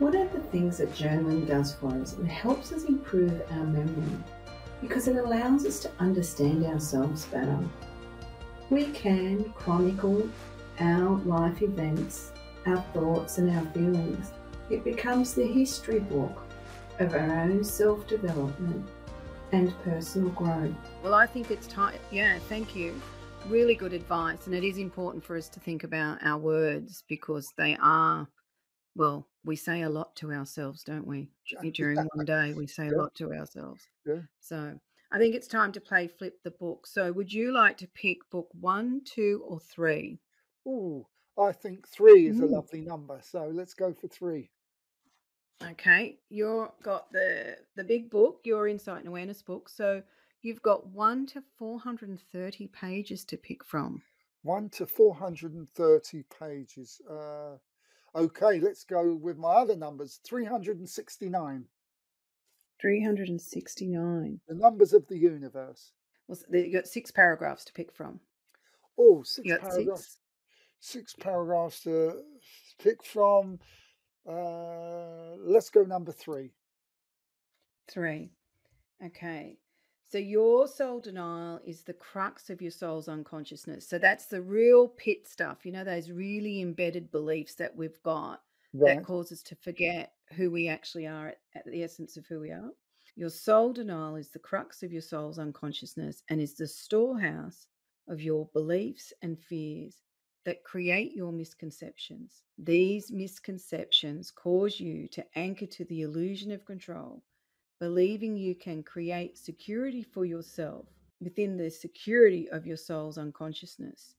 One of the things that journaling does for us, it helps us improve our memory because it allows us to understand ourselves better. We can chronicle our life events, our thoughts and our feelings. It becomes the history book of our own self-development and personal growth. Well, I think it's time. Yeah, thank you. Really good advice. And it is important for us to think about our words because they are, well, we say a lot to ourselves, don't we? During one day, we say a lot to ourselves. Yeah. So I think it's time to play Flip the Book. So would you like to pick book 1, 2, or 3? Oh, I think 3 is a lovely number. So let's go for 3. Okay, you've got the big book, your Insight and Awareness book. So you've got 1 to 430 pages to pick from. 1 to 430 pages. Okay, let's go with my other numbers, 369. 369. The numbers of the universe. Well, you've got 6 paragraphs to pick from. Oh, 6 paragraphs to pick from. Let's go number 3. 3. Okay. So your soul denial is the crux of your soul's unconsciousness. So that's the real pit stuff. You know, those really embedded beliefs that we've got that cause us to forget who we actually are at the essence of who we are. Your soul denial is the crux of your soul's unconsciousness and is the storehouse of your beliefs and fears that create your misconceptions. These misconceptions cause you to anchor to the illusion of control, believing you can create security for yourself within the security of your soul's unconsciousness.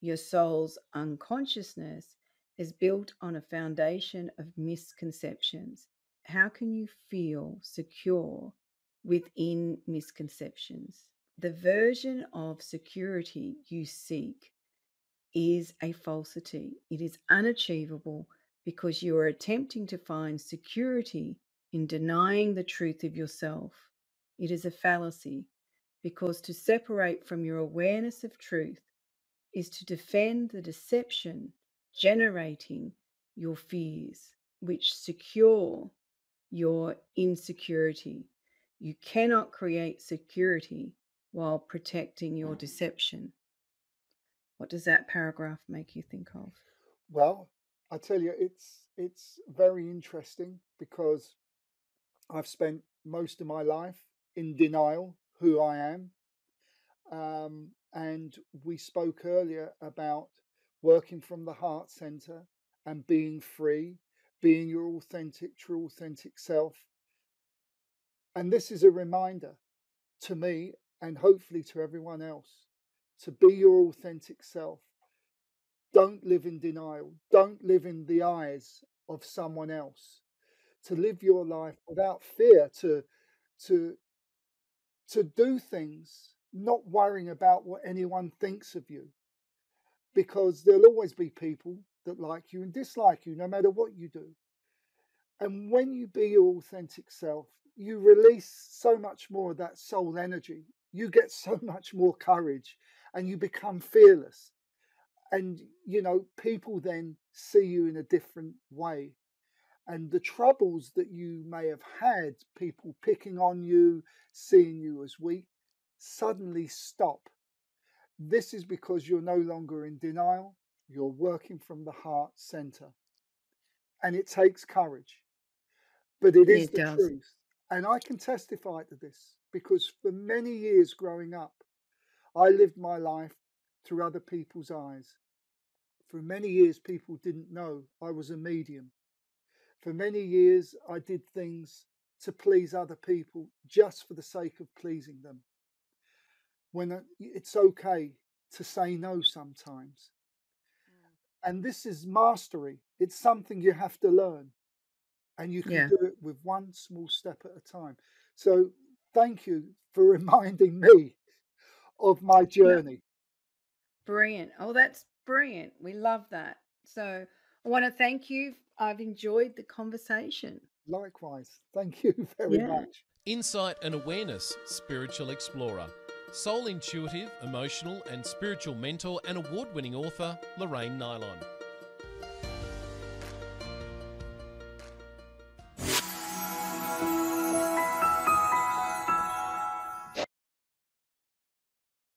Your soul's unconsciousness is built on a foundation of misconceptions. How can you feel secure within misconceptions? The version of security you seek is a falsity. It is unachievable because you are attempting to find security in denying the truth of yourself. It is a fallacy because to separate from your awareness of truth is to defend the deception generating your fears, which secure your insecurity. You cannot create security while protecting your deception. What does that paragraph make you think of? Well, I tell you, it's very interesting because I've spent most of my life in denial who I am. And we spoke earlier about working from the heart center and being free, being your authentic, true, authentic self. And this is a reminder to me and hopefully to everyone else, to be your authentic self. Don't live in denial. Don't live in the eyes of someone else. To live your life without fear, to do things, not worrying about what anyone thinks of you. Because there'll always be people that like you and dislike you, no matter what you do. And when you be your authentic self, you release so much more of that soul energy. You get so much more courage and you become fearless. And, you know, people then see you in a different way. And the troubles that you may have had, people picking on you, seeing you as weak, suddenly stop. This is because you're no longer in denial. You're working from the heart center. And it takes courage. But it is the truth. And I can testify to this. Because for many years growing up, I lived my life through other people's eyes. For many years, people didn't know I was a medium. For many years, I did things to please other people just for the sake of pleasing them. When it's okay to say no sometimes. And this is mastery. It's something you have to learn. And you can do it with one small step at a time. So thank you for reminding me of my journey. Brilliant. Oh, that's brilliant. We love that. So I want to thank you. I've enjoyed the conversation. Likewise. Thank you very much. Insight and Awareness Spiritual Explorer. Soul intuitive, emotional and spiritual mentor and award-winning author, Lorraine Nilon.